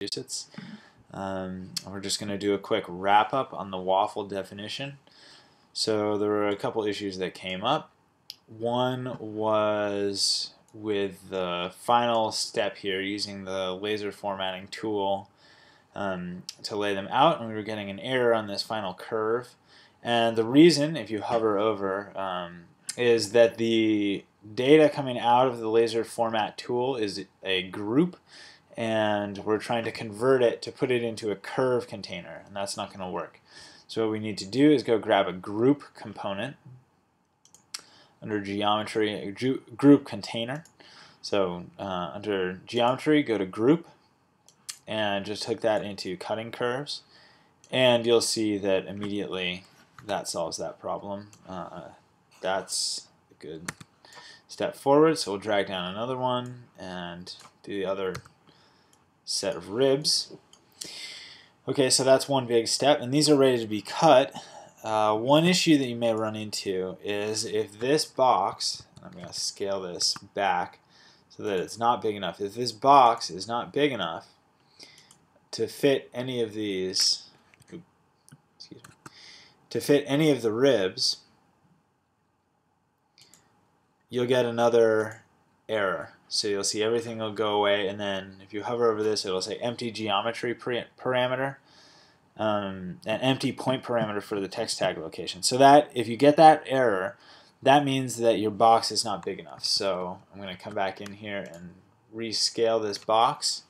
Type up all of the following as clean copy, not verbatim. Massachusetts. We're just going to do a quick wrap-up on the waffle definition. So there were a couple issues that came up. One was with the final step here, using the laser formatting tool to lay them out, and we were getting an error on this final curve. And the reason, if you hover over, is that the data coming out of the laser format tool is a group, and we're trying to convert it to put it into a curve container, and that's not going to work. So what we need to do is go grab a group component under geometry, group container. So under geometry, go to group and just hook that into cutting curves, and you'll see that immediately that solves that problem. That's a good step forward. So we'll drag down another one and do the other set of ribs. Okay, so that's one big step, and these are ready to be cut. One issue that you may run into is if this box, I'm going to scale this back so that it's not big enough, if this box is not big enough to fit any of these, excuse me, to fit any of the ribs, you'll get another error. So you'll see everything will go away, and then if you hover over this, it'll say empty geometry parameter, an empty point parameter for the text tag location. So that, if you get that error, that means that your box is not big enough. So I'm going to come back in here and rescale this box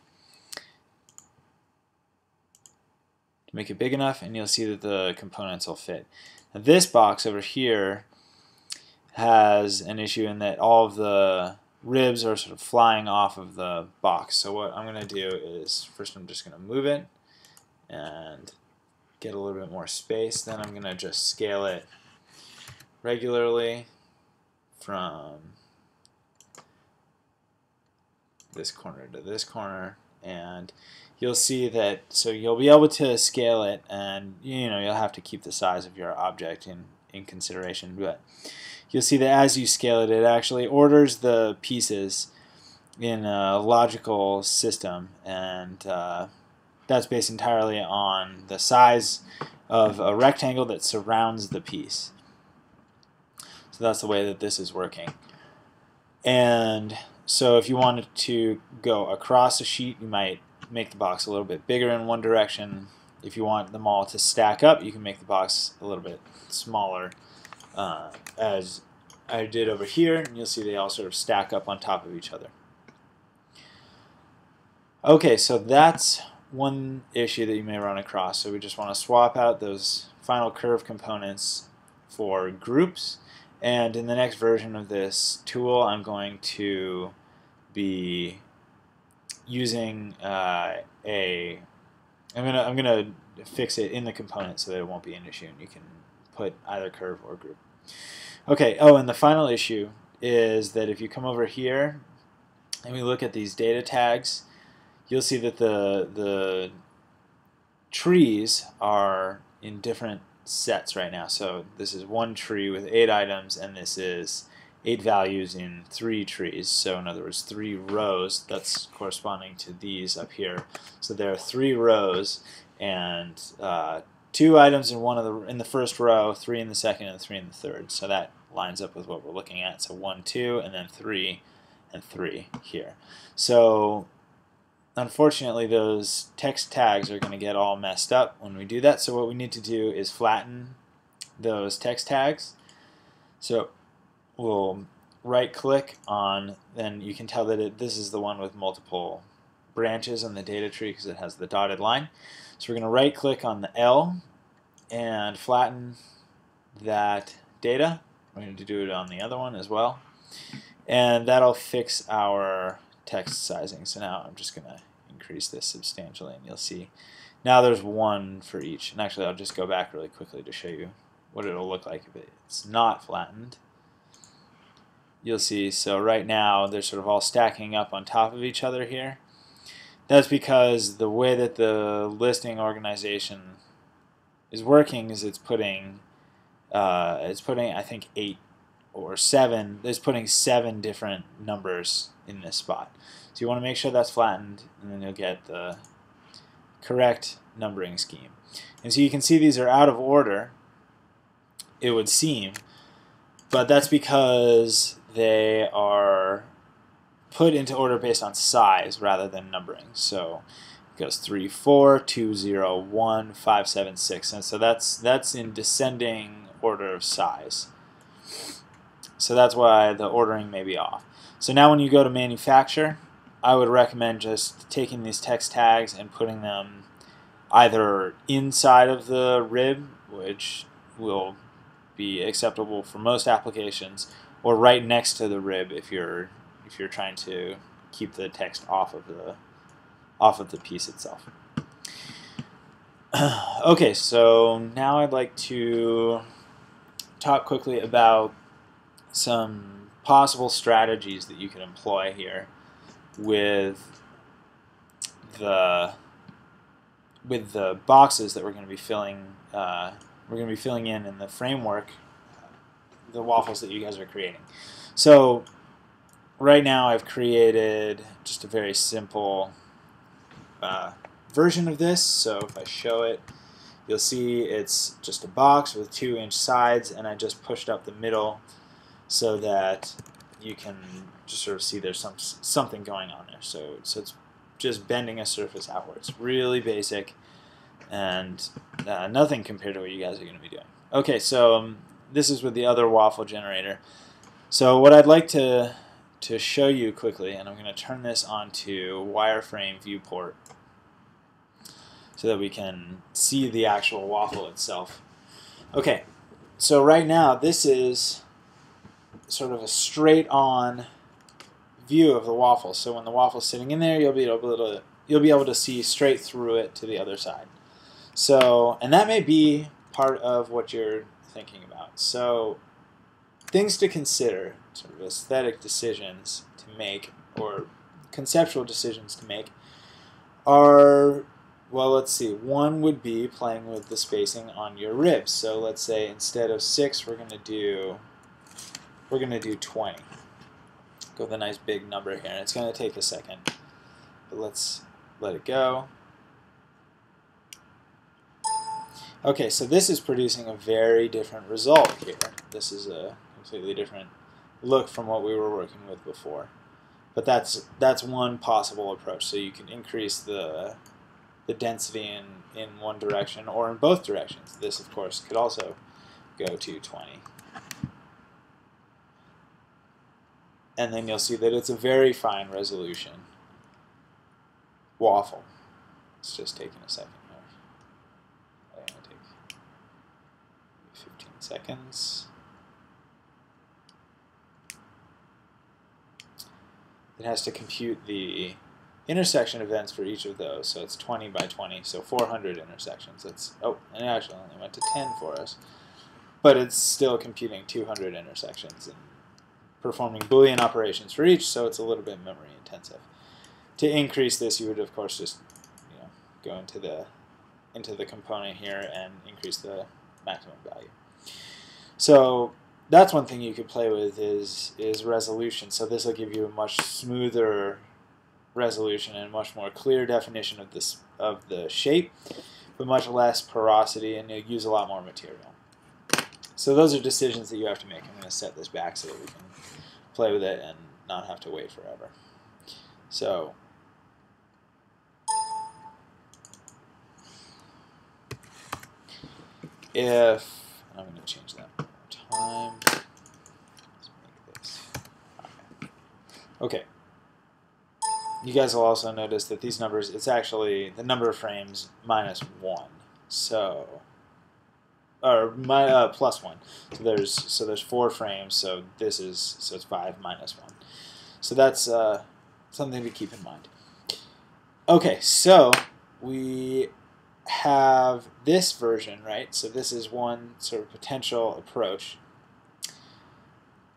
to make it big enough, and you'll see that the components will fit. Now this box over here has an issue in that all of the ribs are sort of flying off of the box. So what I'm going to do is first I'm just going to move it and get a little bit more space. Then I'm going to just scale it regularly from this corner to this corner, and you'll see that, so you'll be able to scale it, and you'll have to keep the size of your object in consideration, but you'll see that as you scale it, it actually orders the pieces in a logical system, and that's based entirely on the size of a rectangle that surrounds the piece. So that's the way that this is working. And so if you wanted to go across a sheet, you might make the box a little bit bigger in one direction. If you want them all to stack up, you can make the box a little bit smaller, as I did over here, and you'll see they all sort of stack up on top of each other. Okay, so that's one issue that you may run across. So we just want to swap out those final curve components for groups, and in the next version of this tool I'm going to be using I'm gonna fix it in the component so that it won't be an issue, and you can put either curve or group. Okay, oh, and the final issue is that if you come over here and we look at these data tags, you'll see that the trees are in different sets right now. So this is one tree with 8 items, and this is 8 values in 3 trees. So in other words, 3 rows. That's corresponding to these up here. So there are 3 rows, and 2 items in the first row, 3 in the second, and 3 in the third. So that lines up with what we're looking at. So 1, 2, and then 3 and 3 here. So unfortunately, those text tags are going to get all messed up when we do that. So what we need to do is flatten those text tags. So we'll right-click on, then you can tell that this is the one with multiple branches on the data tree because it has the dotted line. So we're going to right-click on the L and flatten that data. We're going to do it on the other one as well, and that'll fix our text sizing. So now I'm just going to increase this substantially, and you'll see now there's one for each. And actually, I'll just go back really quickly to show you what it'll look like if it's not flattened. You'll see, so right now they're sort of all stacking up on top of each other here. That's because the way that the listing organization is working is it's putting I think 8 or 7, it's putting 7 different numbers in this spot. So you want to make sure that's flattened, and then you'll get the correct numbering scheme. And so you can see these are out of order, it would seem, but that's because they are put into order based on size rather than numbering. So it goes 3, 4, 2, 0, 1, 5, 7, 6. And so that's in descending order of size. So that's why the ordering may be off. So now when you go to manufacture, I would recommend just taking these text tags and putting them either inside of the rib, which will be acceptable for most applications, or right next to the rib if you're trying to keep the text off of the piece itself. Okay, so now I'd like to talk quickly about some possible strategies that you can employ here with the boxes that we're going to be filling in the framework, the waffles that you guys are creating. So right now I've created just a very simple version of this. So if I show it, you'll see it's just a box with 2-inch sides, and I just pushed up the middle so that you can just sort of see there's something going on there. So it's just bending a surface outwards. Really basic, and nothing compared to what you guys are going to be doing. Okay, so this is with the other waffle generator. So what I'd like to show you quickly, and I'm going to turn this onto wireframe viewport so that we can see the actual waffle itself. Okay, so right now this is sort of a straight-on view of the waffle. So when the waffle's sitting in there, you'll be able to see straight through it to the other side. So, and that may be part of what you're thinking about. So things to consider, sort of aesthetic decisions to make or conceptual decisions to make are, well, let's see, one would be playing with the spacing on your ribs. So let's say instead of 6, we're going to do 20. Go with a nice big number here, and it's going to take a second, but let's let it go. Okay, so this is producing a very different result here. This is a completely different look from what we were working with before. But that's one possible approach. So you can increase the density in one direction or in both directions. This, of course, could also go to 20. And then you'll see that it's a very fine resolution waffle. It's just taking a second. 15 seconds. It has to compute the intersection events for each of those, so it's 20 by 20, so 400 intersections. That's, oh, and it actually only went to 10 for us, but it's still computing 200 intersections and performing Boolean operations for each, so it's a little bit memory intensive. To increase this, you would of course just go into the component here and increase the maximum value. So that's one thing you could play with is resolution. So this will give you a much smoother resolution and much more clear definition of this of the shape, but much less porosity, and you'll use a lot more material. So those are decisions that you have to make. I'm going to set this back so that we can play with it and not have to wait forever. So if, I'm going to change that one more time. Let's make this. Okay. You guys will also notice that these numbers, it's actually the number of frames minus 1. So, or plus 1. So there's 4 frames. So it's 5 minus 1. So that's something to keep in mind. Okay, so we have this version, right? So this is one sort of potential approach.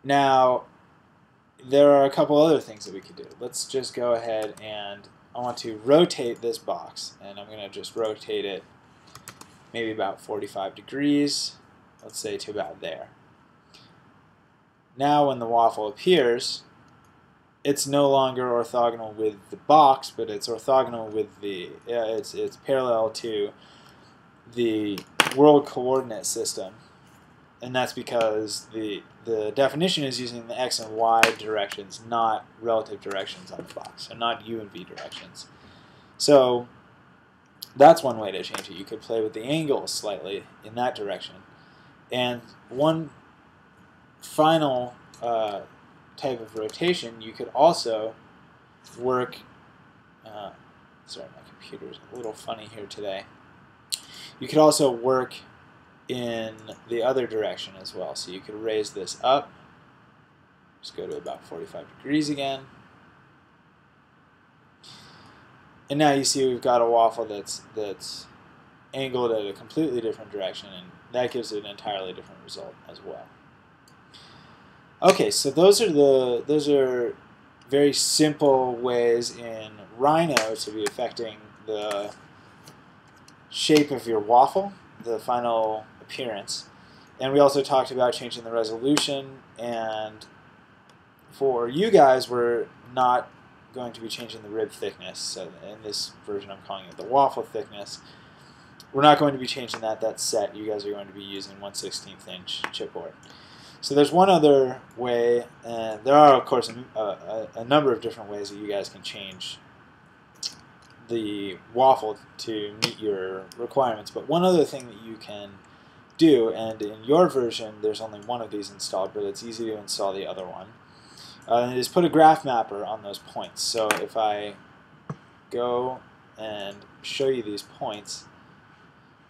Now, there are a couple other things that we could do. Let's just go ahead and I want to rotate this box, and I'm going to just rotate it maybe about 45 degrees, let's say to about there. Now when the waffle appears, it's no longer orthogonal with the box, but it's orthogonal with the, it's parallel to the world coordinate system. And that's because the definition is using the x and y directions, not relative directions on the box, so not u and v directions. So that's one way to change it. You could play with the angles slightly in that direction. And one final type of rotation, you could also work, sorry, my computer's a little funny here today. You could also work in the other direction as well. So you could raise this up, just go to about 45 degrees again. And now you see we've got a waffle that's angled at a completely different direction, and that gives it an entirely different result as well. Okay, so those are very simple ways in Rhino to be affecting the shape of your waffle, the final appearance. And we also talked about changing the resolution, and for you guys we're not going to be changing the rib thickness. So in this version I'm calling it the waffle thickness. We're not going to be changing that. That's set. You guys are going to be using 1/16 inch chipboard. So there's one other way, and there are of course a number of different ways that you guys can change the waffle to meet your requirements, but one other thing that you can do, and in your version there's only one of these installed, but it's easy to install the other one, is put a graph mapper on those points. So if I go and show you these points,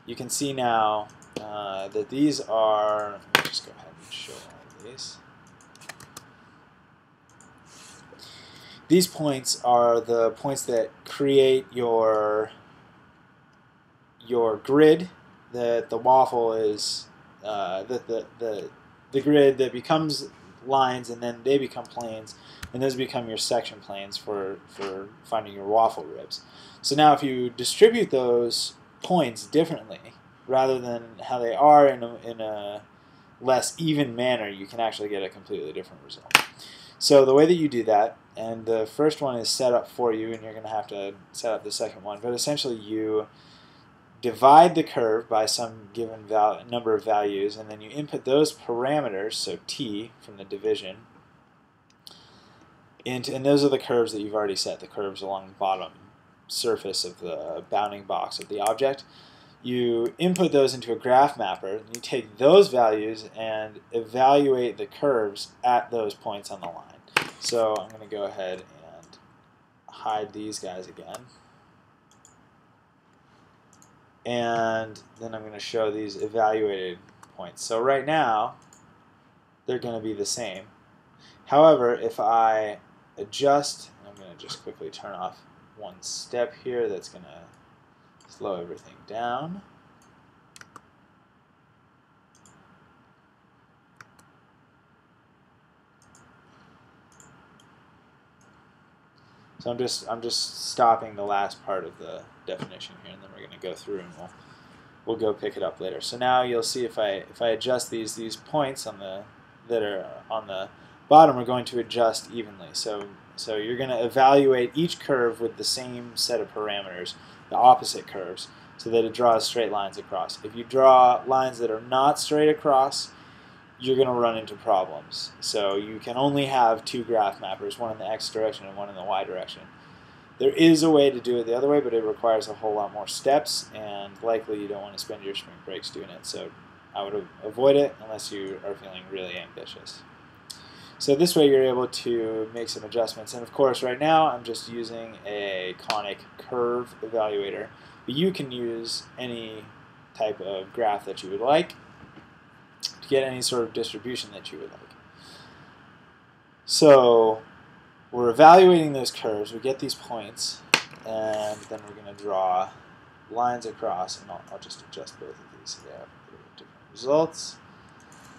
you can see now that these are, let me just go ahead and show all these. These points are the points that create your grid that the waffle is, the grid that becomes lines, and then they become planes, and those become your section planes for finding your waffle ribs. So now if you distribute those points differently, rather than how they are in a less even manner, you can actually get a completely different result. So the way that you do that, and the first one is set up for you, and you're going to have to set up the second one, but essentially you divide the curve by some given number of values, and then you input those parameters, so t from the division, and those are the curves that you've already set, the curves along the bottom surface of the bounding box of the object. You input those into a graph mapper, and you take those values and evaluate the curves at those points on the line. So I'm going to go ahead and hide these guys again. And then I'm going to show these evaluated points. So right now, they're going to be the same. However, if I adjust, I'm going to just quickly turn off one step here that's going to slow everything down. So I'm just stopping the last part of the definition here, and then we're going to go through and we'll go pick it up later. So now you'll see if I adjust these points on the that are on the bottom are going to adjust evenly. So you're going to evaluate each curve with the same set of parameters, the opposite curves, so that it draws straight lines across. If you draw lines that are not straight across, you're going to run into problems. So you can only have two graph mappers, one in the x direction and one in the y direction. There is a way to do it the other way, but it requires a whole lot more steps, and likely you don't want to spend your spring breaks doing it. So I would avoid it unless you are feeling really ambitious. So this way you're able to make some adjustments, and of course right now I'm just using a conic curve evaluator, but you can use any type of graph that you would like to get any sort of distribution that you would like. So we're evaluating those curves, we get these points, and then we're going to draw lines across, and I'll just adjust both of these so they have different results,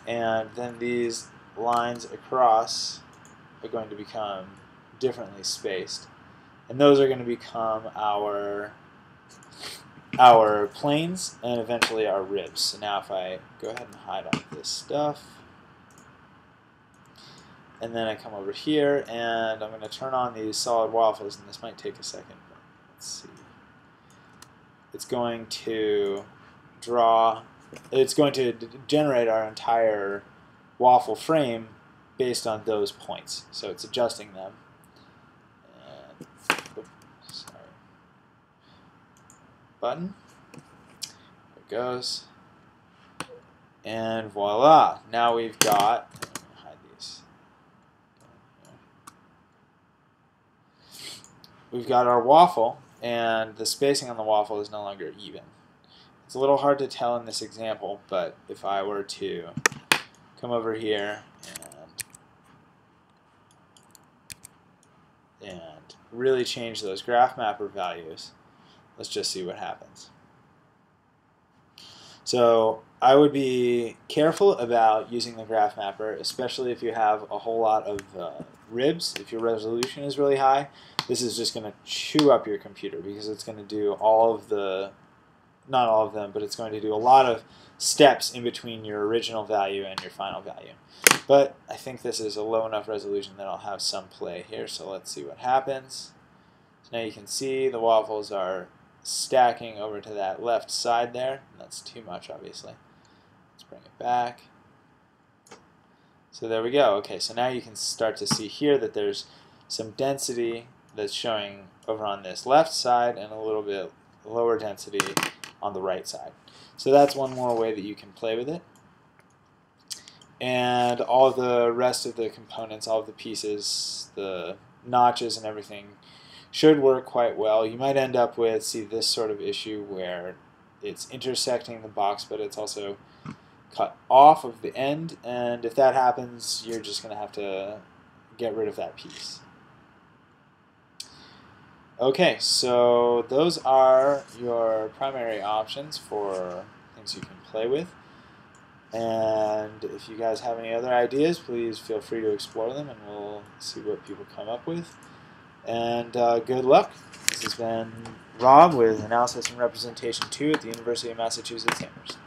and then these lines across are going to become differently spaced, and those are going to become our planes and eventually our ribs. So now if I go ahead and hide all this stuff, and then I come over here and I'm going to turn on these solid waffles, and this might take a second. Let's see. It's going to draw, it's going to generate our entire waffle frame based on those points. So it's adjusting them. And, oops, sorry. Button. There it goes. And voila. Now we've got, I'm going to hide these. We've got our waffle, and the spacing on the waffle is no longer even. It's a little hard to tell in this example, but if I were to come over here and really change those graph mapper values, let's just see what happens. So I would be careful about using the graph mapper, especially if you have a whole lot of ribs. If your resolution is really high, this is just going to chew up your computer, because it's going to do all of the, not all of them, but it's going to do a lot of steps in between your original value and your final value. But I think this is a low enough resolution that I'll have some play here, so let's see what happens. So now you can see the waffles are stacking over to that left side there. That's too much, obviously. Let's bring it back. So there we go. Okay, so now you can start to see here that there's some density that's showing over on this left side and a little bit lower density on the right side. So that's one more way that you can play with it. And all the rest of the components, all of the pieces, the notches and everything should work quite well. You might end up with, see, this sort of issue where it's intersecting the box, but it's also cut off of the end. And if that happens, you're just going to have to get rid of that piece. Okay, so those are your primary options for things you can play with. And if you guys have any other ideas, please feel free to explore them, and we'll see what people come up with. And good luck. This has been Rob with Analysis and Representation 2 at the University of Massachusetts Amherst.